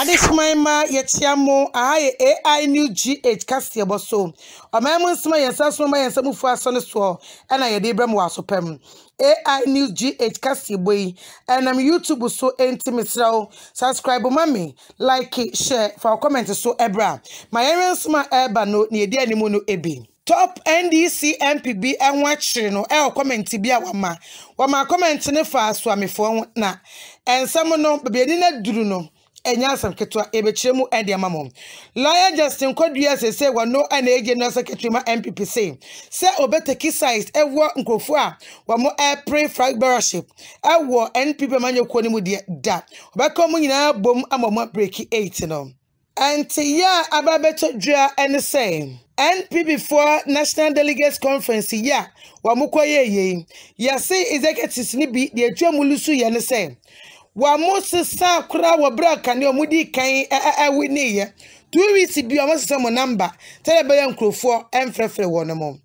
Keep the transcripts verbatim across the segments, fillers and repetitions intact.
Adishmaima yetiamo aye ai new gh castia boso. A mamma sma yasa sma yasa mufa soneso and I debram was supem. A I new G H Cassie boy and I'm YouTube so intimate so subscribe mommy like it share for comment so ebra my errands my eba no ni edi ni mono ebi top N D C M P B and watching no el comment tibia wama wama comment ne fa Suame for na and someone no baby nina duru no enya sam ketwa ebechemu ede amamom lawyer Justin Kodua say say wa no an age no secretary ma M P P say say obeteki size ewo nkofu a wa mo e pray fellowship ewo N P P ma nyoko ni mu de da obekom nyina bom amamom break eight no anti ya ababeto dua ene say N P P for National Delegates Conference ya wa mukoye ye ya say executives ni bi de atwam lusu ye ne say wa mosesa kura wa braka ni omudi kan ewe ni ye two weeks bi omosesa mo number tele be yankrofo enfrefre wono mo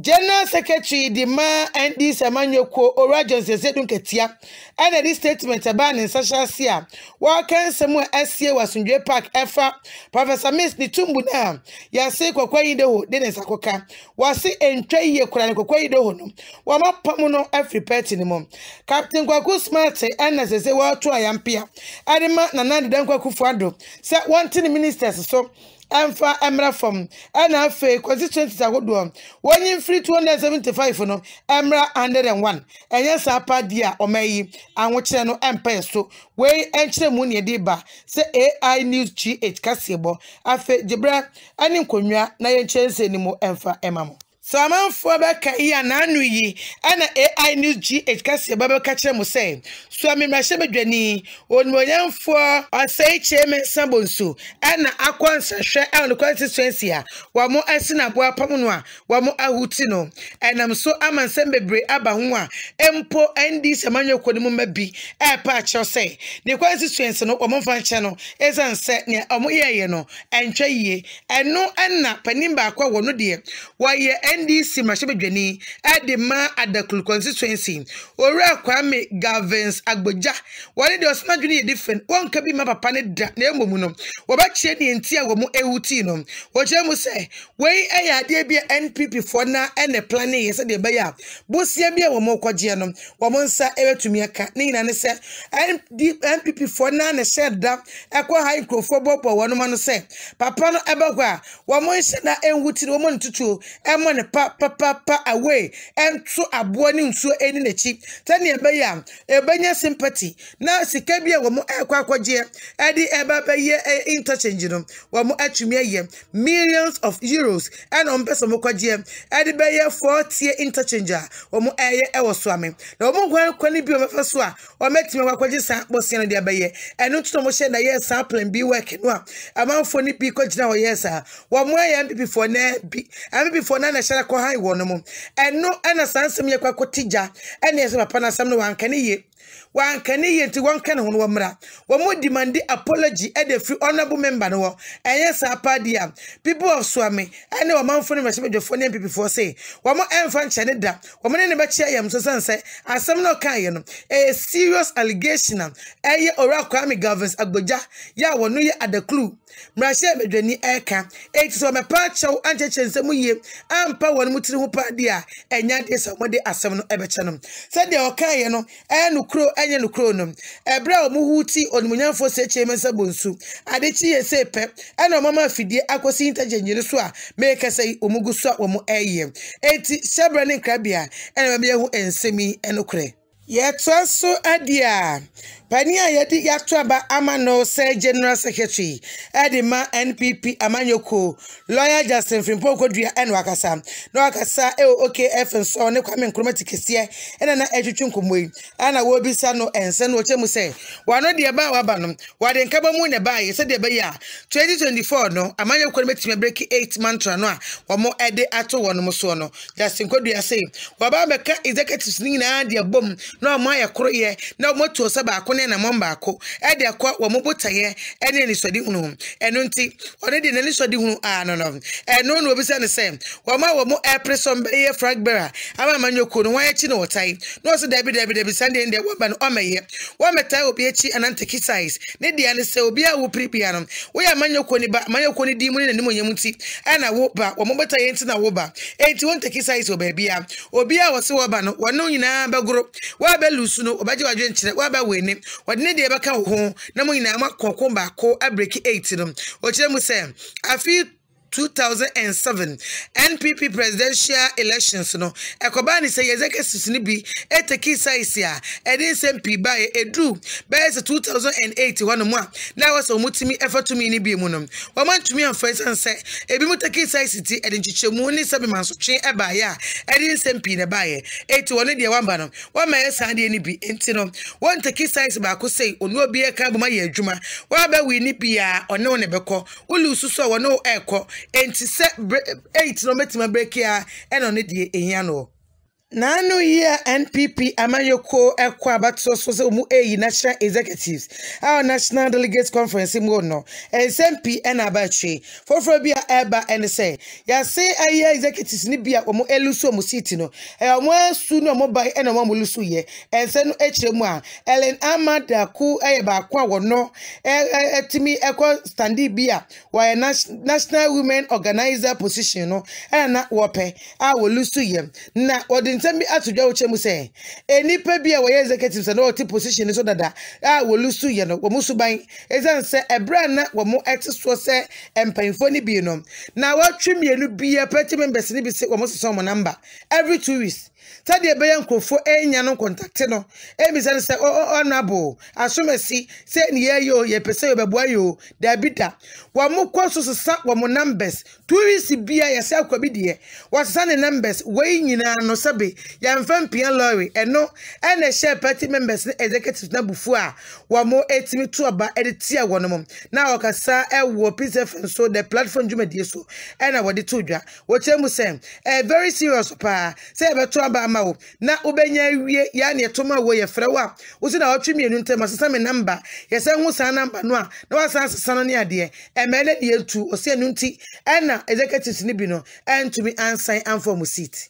General Secretary di ma N D Semanyoko Orajon Sesedun Ketia and this statement about in social sia wa kan semu asie wasundwe park efa Professor Miss Nitumbu na ya se kwakwayi de ho de nsakoka wa se entwa ye kura ne kwakwayi de ho no wa mapamu no afri pet ni mo Captain Kwaku Smart and Sese wa to ayampia adema Nana Dadan Kwakufu Ado se wanting ministers so and for Emra from and I fake constituencies are good one. One in free two hundred seventy five for no Emra hundred and one. And yes, I padia or may and what channel empire so way and chemunia deba say A I news G H Casibo. I fake Jebra and in Kunya nine chance any more and for Emma. So I'm on for Baka here and Anui and A I news G H Cassia Baba Catcher Mose. So I'm in my shepherd Jenny on my young for a say chairman Sambonsu and I can't share out the constituency. One more Asina, one Pamunwa, one more Ahutino, and I'm so Aman Sembebri Abahua, Empo and this Emmanuel Kodimumba B. A patch or say the constituency no one fan channel is unset near Amoyano and Chaye and no Anna Panimba Kwa Wono dear. Why ye? N D C Mashabeni at the ma Adaklu constituency. Ora Kwame Governs Agbodza. Wale de osma juni different. One kabi ma papa ne da ne mo no. Wo ba chie de ntia wo mo ewuti no. Wo je mo se we eya de bia N P P for na ene plan ye se de ba ya. Bosia bia wo mo kwaje no. Wo mo nsa ewetumi aka. Ne nyina ne se N P P for na ne se da ekwa high crofo bobo wo no ma no se. Papa no eba kwa. Wo mo nse na enwuti wo mo ntutu. E mo pa pa pa pa away and so abuani unso eni nechi tani ebaya ebanya sympathy na sikabia wo mo ekwakwaje e di ebaba ye interchange no wo mo atumi aye millions of euros and on person mo kwaje e di beye forty interchange wo mo eye e wo so ame na wo mo kwani bi o mefa so a wo metime kwakwaje san bosia no di abaye eno to mo she na ye san plan bi work no a amanfo ni bi kwagina wo yes a wo mo aye before na bi am before na shara ko hai wono mo eno ana sansem ye kwa kotija ene se papa na sam no wankane ye wankane ye ti wankane ho no mra wo mo demand apology e de free honorable member no enye sa padia people of Suame ene wo manfo no mehye bedofo ne people for say wo mo enfa nche ne da wo mo ne ne ba chia yam so sanse asem no kan ye no a serious allegation eye Ora Kwame Governs Agbodza ya wo no ye Adaklu mrahye medwani eka eti so me pa chaw anchechense mu ye ampa won mutiri ho pa dia enya de so mode asem no ebeche no se de okaye no enu kro enye no kro no ebra o mu huti onumunyamfo se chemesa bonsu adechi ye se pe eno mama afidie akosi intergenere so a mekese omugusu a wo mu eye eti sebra ne krabia eno be hu ensemi enokre Yeto so adia pania yedi yato ba amano se General Secretary edima N P P amanyoko lawyer Justin Fimpo Kodua en wakasa na wakasa e O K F so ne Kwame Nkrumah tikese ena na etwetwe nkomoi ana wo bisa no ense no chemu se wano de ba waba no wade nkaba mu ne ba ye se de ba ya twenty twenty-four no amanyoko metime break eight mantra no a wo mo ede ato wo no so no Justin Kodua say waba beka executives ni na de bom na ma ya koro ye na moto se ba ko ne na mamba ko e de ko wo mobota ye ene ni sodi hunu eno nti one de ne sodi hunu a no no eno no obi se ne se wo ma wo mo airpressom be ye flag bearer ama manyoko no wan chi na otai no se da bi da bi da bi sande inde wo ba no omeye wo meta obi echi anante kisais ne de ne se obi a wo prepare no wo ya manyoko ni ba manyoko ni di mu ne ne monyam nti ana wo ba wo mobota ye nti na wo ba enti won take kisais obi bia obi a wo se wo ba no wono nyina ba goro wa ba lusu no obaje wadwe nkyere wa ba weni wodene de beka ho na mo nyina makoko ba ko abreak eight no okire mu se afi two thousand seven N P P presidential elections no ekobani say yezeke sisini bi eteki size ya edin sempi ba edu base two thousand eight wanu mu na waso mutimi efatumi ni bi mu no wamantumi anfense se ebi muteki size ti edin chichemu ni sebi manso twen eba ya edin sempi ne ba ye eight wonu de wamba no wamaye sande ni bi enti no won teki size ba ko sei onu obi e ka buma ye adwuma wa ba wi ni bi ya onu ne beko ulususo wonu eko enti se eight no metima break here and on the ehia no Nanu year N P P amayoko ekwa batso so umu e national executives our national delegates conference mo no S M P and abatwe fofro bia eba and say ya say aye executives ni bia omo eluso mo city no e omo asu no mo bai e na mo lusu ye ense no echremu a Ellen Amadaku e ba kwa wono etimi ekwa standi bia wa national women organizer position no e na wope a wo lusu ye na odin Semi atuja uchemu se eni pebi ya waye executive sana oti position so dada ah wolusu yano wamusu bain ezan se ebrana wamu exiswa se empainfoni biyonom na watrim yenu biya peti members ni bise wamusu somo number every two weeks Tadi ebe yankofo enyanon contacte no emisani se o honorable asume si se niye yo ye pese yo bebwa yo debita wamu kwa susasa wamu numbers tuwisi biya ya se akwabidie wasasane numbers wei nyina no sabi ya mfempian lori eno ene share party members ni executive na bufua wamu etimi tuwa ba editia wanomu na wakasa ewo P C F so the platform jume dieso ena waditujwa wachemu se eh very serious pa se ebe tuwa ba amawo na ubenya wie ya ne toma wo ye frewa wo se na otwemi enu ntema sesame number ye se hu san number no a na wasan sesano ne ade e mele de etu o se enu nti na executives ni bi no and to be answer and form seat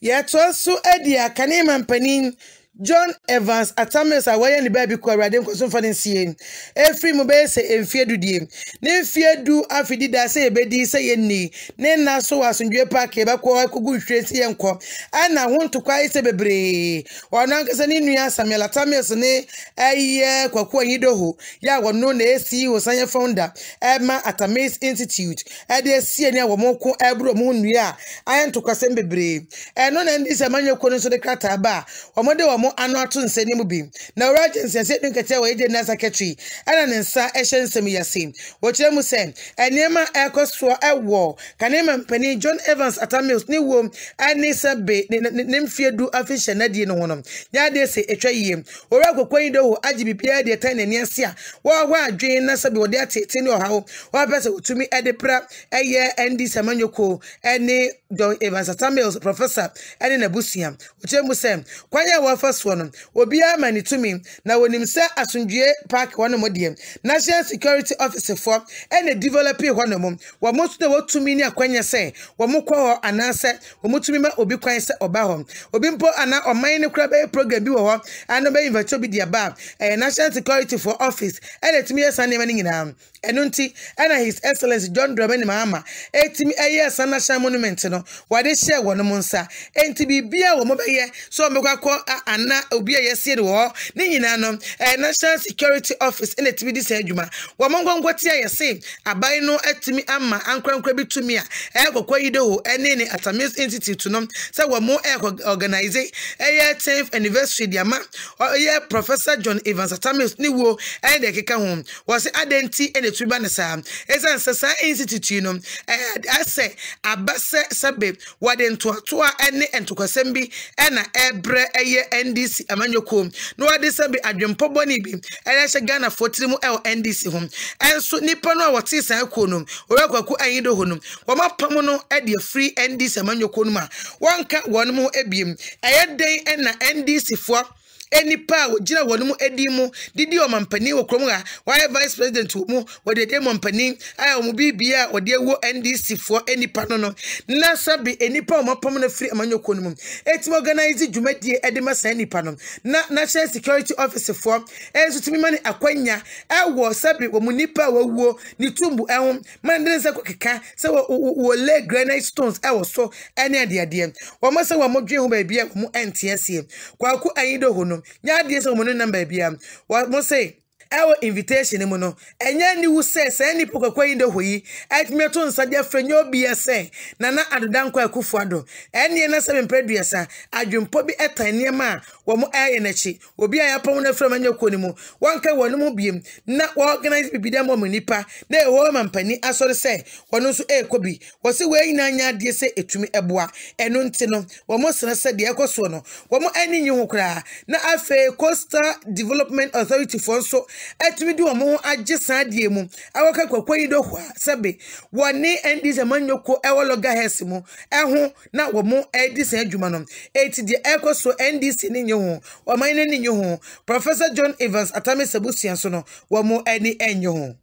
ye to so edia kanima mpanin John Evans Atames awaye ni baby kwa radem kwa sunfani nsiye. Efri mube se enfie du diye. Ne enfie du afidi da se ebedi se yeni. Ne naso wa sunjue pake ba kwa wakugu ushwe siye mko. Ana huntu kwa ise bebre. Wananka se ninu ya Samuel Atames ne aye kwa kuwa yidohu. Ya wanone C E O sanya founder. Ema Atames Institute. Ede siye ni ya wamoku ebro munu ya. Ayantu kwa sembe bre. Enone ndi se manyo kono so de krata ba. Wamode wamo ano ato nseni mubi na urgency nse nka tia wa ije na secretary ana nsa ehye nsemi yase wo kire mu se enema ekoso ewo kanema mpani John Evans Atamils ni wo ani sebe ne mfie du afishe na die no hono nya de se etwa yiem ora kokwan de ho agi bibia de tan nani ase a wo ho adwen na sebe wo de atete ni oha wo wo pese otumi edepra eye ndi semanyoko ene John Evans Atamils professor ene na busia wo kire mu se kwanya wa Swanum Obia mani to me. Now when him say Asunjie Park one modium. National Security Officer for and a developer one of them. What most the what to me kwanya say, what mukwa and answer, or mutuma obi quite set or bahom. Obimpo and or minor crab program be or and obey virtually the above. A national security for office and it's me a Sunday morning in arm. Enunti and His Excellency John Dramani Mahama. Eighty me a year San National Monument no. What they share one monsa. And to be beer or mobile so mokwa na obia yesi de wo ni nyina no national security office ene timi di se adwuma wo mongongwa tie yesi aban no atimi ama ankrankra bitumi a e kokwa yide ho ene ne Atamis Institute no se wo mo e organize eye tenth anniversary dia ma eye Professor John Evans Atamis ni wo ene de keka ho wo se adenti ene tuba ne sa esa sasa institute no ase abase sabe wadento atoa ene entokwasem bi ena ebre eye N D C amanyoko no wade sabe adwempo boni bi ele hye Ghana fotiri mu el N D C hom enso nipa no a wote san ekonom orakwaku anyido honum womapam no ade free N D C amanyoko no ma wonka wonmu ebiem eye den na N D C fo Any power, Jina Walumu Edimu, Didi or Mampani or Kromra, why Vice President Wumu, or the Demompani, I will be Bia or dear war N D C for any panono. Nasa be any power more permanent free among your conum. It's organized Jumeti Edema Sani Panom, National Security Officer for Ezumani Aquena, I was Sabi or Munipa or War, Nitumbu Elm, Mandanza Kokika, so were leg granite stones, I was so any idea. Or Massa Wamodrin baby, N T S C. Kwaku Aido Honum. Nya dear someone number biam. What must say? Our invitation, Mono, and Yanni who says any poker quay in the way, at Milton Sadia Frenyo B S A, Nana Adan Quakufuado, and Yana seven prebiasa, Adjum Pobi at Tanyama, one more air energy, will be a opponent from Manuel Conimo, one can one mobium, not organized with Bidamo Munipa, they a woman penny, I saw the say, one also air Kobi, was away in Nanya, dear say it to me a bois, and Nuntino, one more son said the Acosono, one more any new cra, not a fair Coastal Development Authority for so. Etimi di omo agisa die mu awaka kwakwa ido hwa sebe woni endi zamanyoko ewo loga hesi mu ehu na wo mu edisa adwuma no eti die ekoso N D C ni nyeho wo mane ni nyeho Professor John Evans Atame Sebusian so no wo mu eni enyeho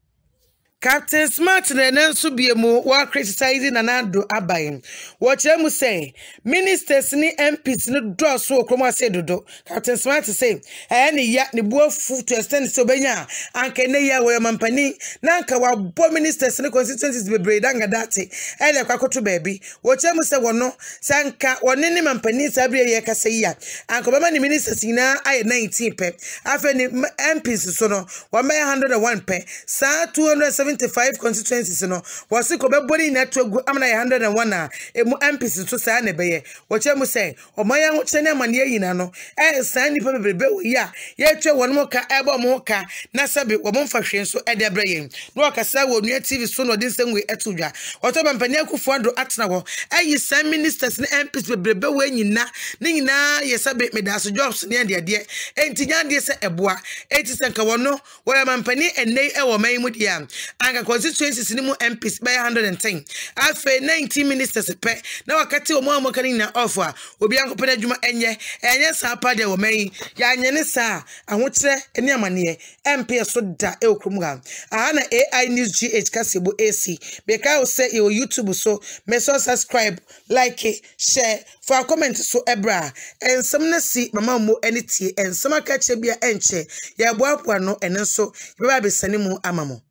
Captain Smart nenensu biemu wa criticizing Nanado Abayin. Wachemu say, ministers ni M Ps ni dodo so okroma say dodo. Captain Smart say, eni ya ni buofu to extend sobenya anke ne ya we mampani na anka wa bo ministers ni constituencies bebre danga date. Ele kwakoto baby. Wachemu say wono sanka wonene mampani sabre ye kase ya. Anko bema ni ministers na aye nineteen pe. Afa ni M Ps so no one hundred and one pe. Sa two hundred seventy-five constituencies no was ko be body network amna one hundred and one na emu M Ps so sa na be ye wo chemu say o maya ho chene amane yina no e sa ni pe be ya ye twa wonmo ka eba mo ka na sabe wo mfa hwe so e de bre ye no akasa wo nua T V so no din senwe etudwa oto ba mpani akufu ando atna wo ayi sa ministers ni M Ps be be we nyina ni nyina ye sabe medaso jobs ni ade ade enti nya ade se eboa enti senka wono wo ma mpani enei e wo mai mu dia anga constituencies ni mu M Ps by one hundred and ten afa nineteen ministers pe na wakati omo amoka ni na offer obi ankopa adwuma enye enye sa pa de wo mai ya enye ne sa ahotre eni amane M P so da e okrumga aha na A I News G H Kasebo A C beka o se e YouTube so me so subscribe like share for comment so ebra ensem na si mama mo eni tie ensem aka che bia enche ya bo apo no enen so be ba be sane mu amamo.